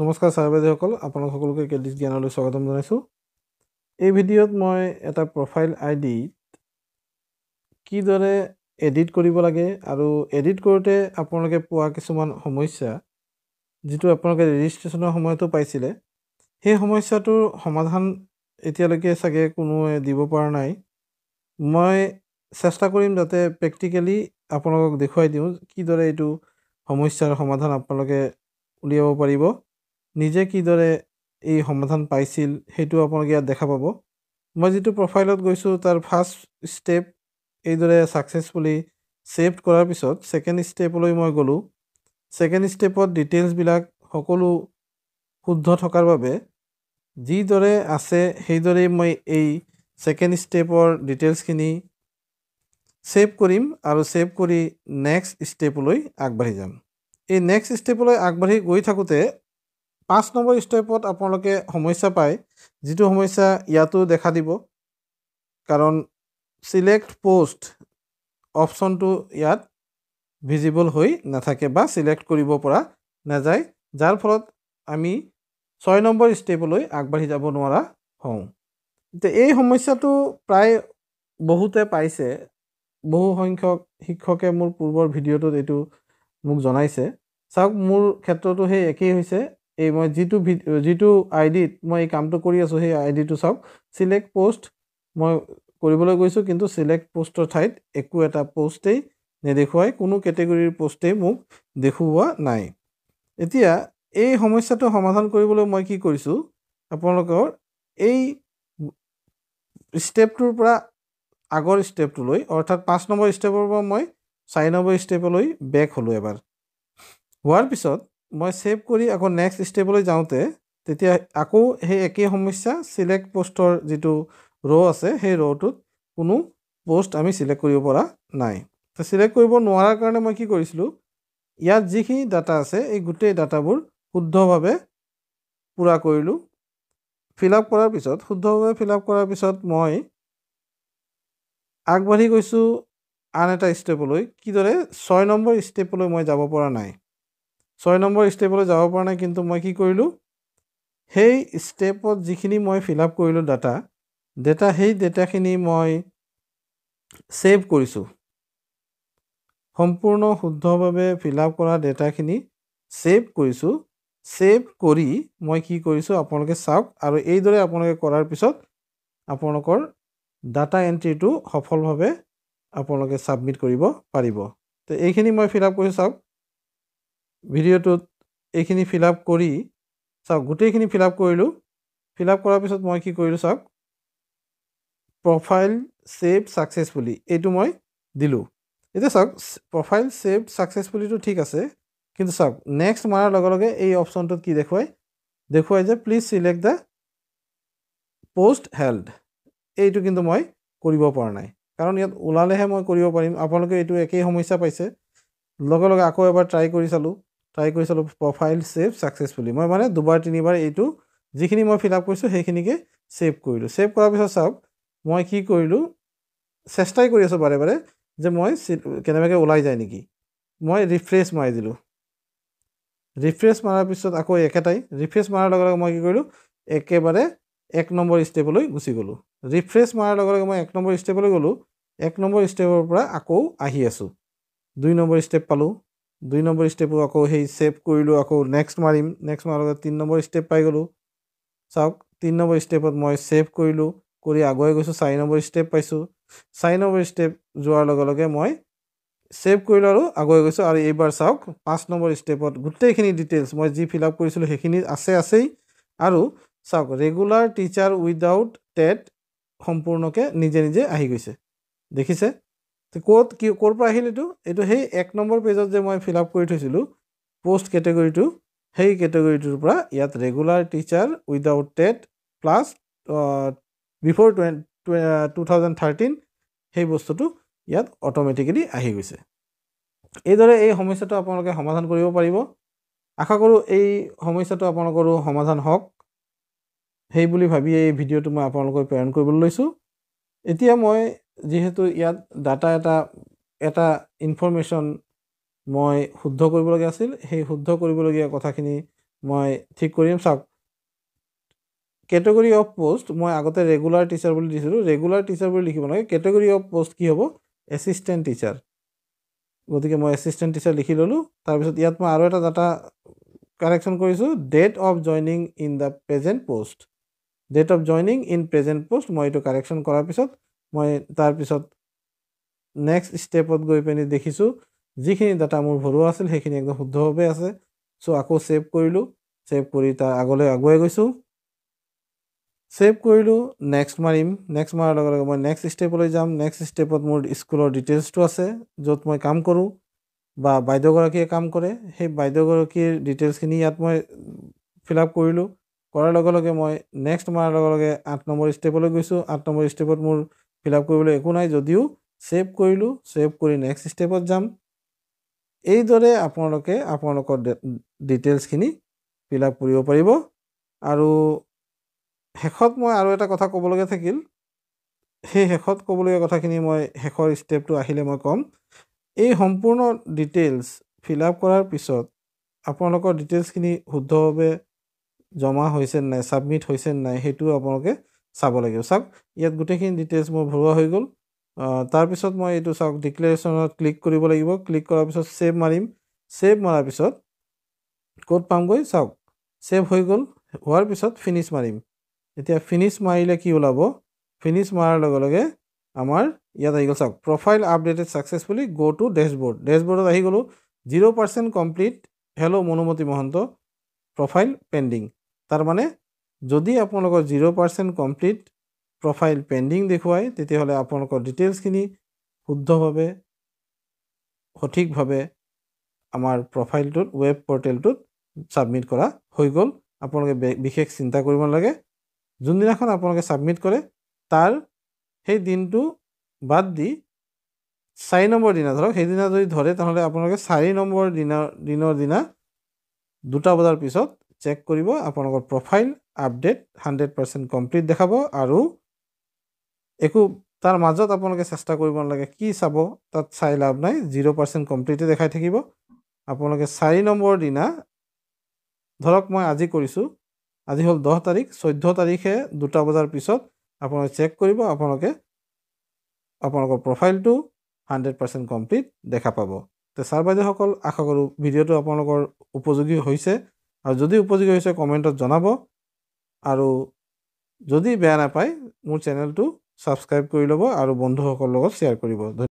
নমস্কাৰ ছাত্ৰছাত্ৰীসকল আপোনালোক সকলোকে KD's জ্ঞানলৈ স্বাগতম জনাইছো এই ভিডিঅত মই এটা প্রোফাইল আইডি কি দৰে এডিট কৰিব লাগে আৰু এডিট কৰোতে আপোনালোকে পোৱা কিছুমান সমস্যা যেটো আপোনালোকে ৰেজিষ্ট্ৰেচনৰ সময়তো পাইছিলে সেই সমস্যাটোৰ সমাধান এতিয়ালৈকে সাগে কোনো দিব পৰা নাই মই চেষ্টা কৰিম যাতে প্ৰেক্টিকেলি আপোনালোকক দেখুৱাই দিওঁ কি দৰে এইটো সমস্যাৰ সমাধান আপোনালোকে উলিয়াব পাৰিব নিজে কি দৰে এই সমাধান পাইছিল হেতু আপোনালোকে দেখা পাব মই যেটো প্ৰোফাইলত গৈছো তাৰ ফাৰ্স্ট স্টেপ এই দৰে সাকসেসফুলি সেভ কৰাৰ পিছত সেকেন্ড স্টেপলৈ মই গলো সেকেন্ড স্টেপত ডিটেইলস বিলাক সকলো শুদ্ধ থকাৰ বাবে যি দৰে আছে সেই দৰে মই এই সেকেন্ড স্টেপৰ ডিটেইলস খিনি সেভ কৰিম আৰু সেভ কৰি নেক্সট স্টেপলৈ আগবাঢ়ি যাম এই নেক্সট স্টেপলৈ আগবাঢ়ি গৈ থাকোতে 5 নম্বৰ স্টেপত আপোনালোকে সমস্যা পায় যেটো সমস্যা ইয়াতো দেখা দিব কাৰণ সিলেক্ট পোস্ট অপচনটো ইয়াত ভিজিবল হৈ নাথাকে বা সিলেক্ট কৰিব পৰা নাযায় যাৰ ফলত আমি 6 নম্বৰ স্টেপলৈ আগবাঢ়ি যাব নোৱাৰা হওঁ তে এই সমস্যাটো প্ৰায় বহুতে পাইছে বহু সংখ্যক শিক্ষকে মোৰ পূৰ্বৰ ভিডিঅটোত এটো মোক জনাইছে চাওক মোৰ ক্ষেত্ৰটো হে একেই হৈছে এই মই যেটো আইডিত মই কামটো কৰি আছো সেই আইডিটো চাওক সিলেক্ট পোস্ট মই কৰিবলৈ গৈছো কিন্তু সিলেক্ট পোষ্টৰ ঠাইত একো এটা পোষ্টই নেদেখুৱাই কোনো ক্যাটেগৰীৰ পোষ্টে মোক দেখুৱা নাই এতিয়া এই সমস্যাটো সমাধান কৰিবলৈ মই কি কৰিছো আপোনালোকৰ এই স্টেপটোৰ পৰা আগৰ স্টেপটোলৈ অৰ্থাৎ 5 নম্বৰ স্টেপৰ পৰা মই 6 নম্বৰ স্টেপলৈ বেক হলো এবাৰ হোৱাৰ পিছত মই সেভ কৰি আকৌ নেক্সট স্টেপলৈ যাওঁতে তেতিয়া আকৌ হে একে সমস্যা সিলেক্ট পোষ্টৰ যেটো ৰ আছে সেই ৰটোত কোনো পোষ্ট আমি সিলেক্ট কৰিব পৰা নাই তো সিলেক্ট কৰিব নোৱাৰাৰ কাৰণে মই কি কৰিছিলো ইয়াত যিখিনি ডাটা আছে এই গুটেই ডাটাবোৰ শুদ্ধভাৱে পুৰা কৰিলো ফিলআপ কৰাৰ পিছত শুদ্ধভাৱে ফিলআপ কৰাৰ পিছত মই আগবাঢ়ি গৈছো আন এটা স্টেপলৈ কি দৰে 6 নম্বৰ স্টেপলৈ মই যাব পৰা নাই 6 নম্বৰ স্টেপলৈ যাব পৰা নাই কিন্তু মই কি কৰিলো সেই স্টেপত যিখিনি মই ফিলআপ কৰিলো ডাটা সেই ডাটাখিনি মই সেভ কৰিছো সম্পূৰ্ণ শুদ্ধভাৱে ফিলআপ কৰা ডাটাখিনি সেভ কৰিছো সেভ কৰি মই কি কৰিছো আপোনালোকে চাওক আৰু এই দৰে আপোনালোকে কৰাৰ পিছত আপোনালোকৰ ডাটা এন্ট্ৰিটো সফলভাৱে আপোনালোকে সাবমিট কৰিব পাৰিব তে এইখিনি মই ফিলআপ কৰি চাওক ভিডিঅটোত এইখিনি ফিলআপ কৰি চাওক গুটেইখিনি ফিলআপ কৰিলো ফিলআপ কৰাৰ পিছত মই কি কৰিলো চাওক প্ৰোফাইল সেভ সাকসেসফুলি এটো মই দিলো এটা চাওক প্ৰোফাইল সেভ সাকসেসফুলি তো ঠিক আছে কিন্তু চাওক নেক্সট মাৰাৰ লগে লগে এই অপচনটোত কি দেখুৱাই যে please select the post held এইটো কিন্তু মই কৰিব পৰা নাই কাৰণ ইয়াত উলালেহে মই কৰিব পাৰিম আপোনালোকে এইটো একেই সমস্যা পাইছে লগে লগে আকৌ এবাৰ ট্ৰাই কৰি চালো প্ৰোফাইল সেভ সাকসেসফুলি মই মানে দুবাৰ তিনিবাৰ এইটো যিখিনি মই ফিলআপ কৰিছো সেইখিনিকে সেভ কৰিলো সেভ কৰাৰ পিছত চাওক মই কি কৰিলো চেষ্টাই কৰি আছো বাৰে বাৰে যে মই কেনেবাকে উলাই যায় নেকি মই ৰিফ্ৰেছ মাৰি দিলো ৰিফ্ৰেছ মাৰাৰ পিছত আকৌ একেটাই ৰিফ্ৰেছ মাৰাৰ লগে লগে মই কি কৰিলো একেবাৰে 1 নম্বৰ স্টেপলৈ গুচি গলো ৰিফ্ৰেছ মাৰাৰ লগে লগে মই 1 নম্বৰ স্টেপলৈ গলো 1 নম্বৰ স্টেপৰ পৰা আকৌ আহি আছো 2 নম্বৰ স্টেপ পালো 2 নম্বৰ স্টেপক আকৌ হেই সেভ কৰিলো আকৌ নেক্সট মাৰিম নেক্সট মাৰাৰ লগে 3 নম্বৰ স্টেপ পাই গলো চাওক 3 নম্বৰ স্টেপত মই সেভ কৰিলো কৰি আগৈ গৈছো 4 নম্বৰ স্টেপ পাইছো 4 নম্বৰ স্টেপ যোৱাৰ লগে লগে মই সেভ কৰিলো আৰু আগৈ গৈছো আৰু এইবাৰ চাওক 5 নম্বৰ স্টেপত গুটেইখিনি ডিটেইলস মই যি ফিলআপ কৰিছিলো সেইখিনি আছেই আৰু চাওক ৰেগুলাৰ টিচাৰ উইদাউট টেট সম্পূৰ্ণকে নিজে আহি গৈছে দেখিছে তে কোড কি কোড পৰা আহিল এটো হেই 1 নম্বৰ পেজত যে মই ফিলআপ কৰি থৈছিলো পোস্ট ক্যাটেগৰীটো হেই ক্যাটেগৰীটোৰ পৰা ইয়াত regular teacher without TET plus before 2013 হেই বস্তুটো ইয়াত অটোমেটিক্যালি আহি গৈছে এই দৰে এই সমস্যাটো আপোনালোকে সমাধান কৰিব পাৰিব আশা কৰো এই সমস্যাটো আপোনালোকৰ সমাধান হওক হেই বুলি ভাবি এই ভিডিঅটো মই আপোনালোকক প্ৰেৰণ কৰিবলৈ লৈছো এতিয়া মই যেহেতু ইয়াত ডাটা এটা ইনফৰমেশন মই শুদ্ধ কৰিব লগা আছিল হেই শুদ্ধ কৰিব লগা কথাখিনি my thick koriam sub category of post my agote regular teacher will disiru regular teacher will likhi category of post ki hobo assistant teacher gotike my assistant teacher likhi lolu tar pisot iat ma aro eta data correction korisu date of joining in the present post date of joining in present post moi to correction korar pisot moi tar pisot next step ot goi pani dekhisu jikhini data mur bhoru asil hekhini ekdom shuddho hobe ase so ako save korilu save kori ta agole agoi goisu save korilu next marim next marar log log moi next step loi jam next step ot mur school or details to ase jot moi kam koru ba baidogoraki kam kore he baidogoraki details khini iat moi fill up korilu korar log log moi next marar log log 8 number step loi goisu 8 number step ot mur fill up koribole eku nai jodio save korilu save kori next step ot jam ei dore aponloke aponlokor details khini fill up koribo paribo aru hekhot moi aru eta kotha kobologe thakil he hekhot kobologe kotha khini moi hekhor step to ahile moi kom ei sampurno details fill up korar pisot aponlokor details khini huddho hobe joma hoisen nai submit hoisen nai hetu aponloke sabo lagyo sab iat gute khini details moi bhorua hoi gol तार पिसोत मैं एटू साक declaration click करिबो लागिबो click करार पिसोत save मारिम save मारार पिसोत कोड पाम गय साक सेव होय गल होवार पिसोत फिनिश मारिम एतिया फिनिश मारिले की ओलाबो फिनिश मारार लगे लगे आमार यात आइ गल साक profile updated successfully go to dashboard डैशबोर्डत आइ गलो 0% complete hello Manumati Mahanta profile pending तार माने जदि आपनलोक 0% कमप्लीट profile pending দেখুৱাই তেতি হলে আপোনালোকৰ ডিটেইলছ কিনি শুদ্ধভাৱে সঠিকভাৱে আমাৰ প্ৰফাইলটোত ৱেব পৰ্টেলটোত সাবমিট কৰা হৈ গল আপোনালোকে বিশেষ চিন্তা কৰিব নালাগে যোনদিনাখন আপোনালোকে সাবমিট কৰে তাৰ সেই দিনটো বাদ দি 6 নম্বৰ দিনা ধৰক সেই দিনা যদি ধৰে তাহলে আপোনালোকে 4 নম্বৰ দিনৰ দিনা 2টা বজাৰ পিছত চেক কৰিব আপোনালোকৰ প্ৰফাইল আপডেট 100% কমপ্লিট দেখাব আৰু একো তাৰ মাজত আপোনালোকে চেষ্টা কৰিব লাগে কি চাব তাত চাই লাভ নাই 0% কমপ্লিট দেখাই থাকিব আপোনালোকে 4 নম্বৰ দিনা ধৰক মই আজি কৰিছো আজি হ'ল 10 তাৰিখ 14 তাৰিখে 2টা বজাৰ পিছত আপোনালোকে চেক কৰিব আপোনালোকে আপোনালোকৰ প্ৰফাইলটো 100% কমপ্লিট দেখা পাব তে ছাৰ বাইদেউসকল আশা কৰো ভিডিওটো আপোনালোকৰ উপযোগী হৈছে আৰু যদি উপযোগী হৈছে কমেন্টত জনাব আৰু যদি বেয়া না পায় মোৰ চেনেলটো সাবস্ক্ৰাইব কৰি লব আৰু বন্ধুসকলৰ লগত শেয়াৰ কৰিব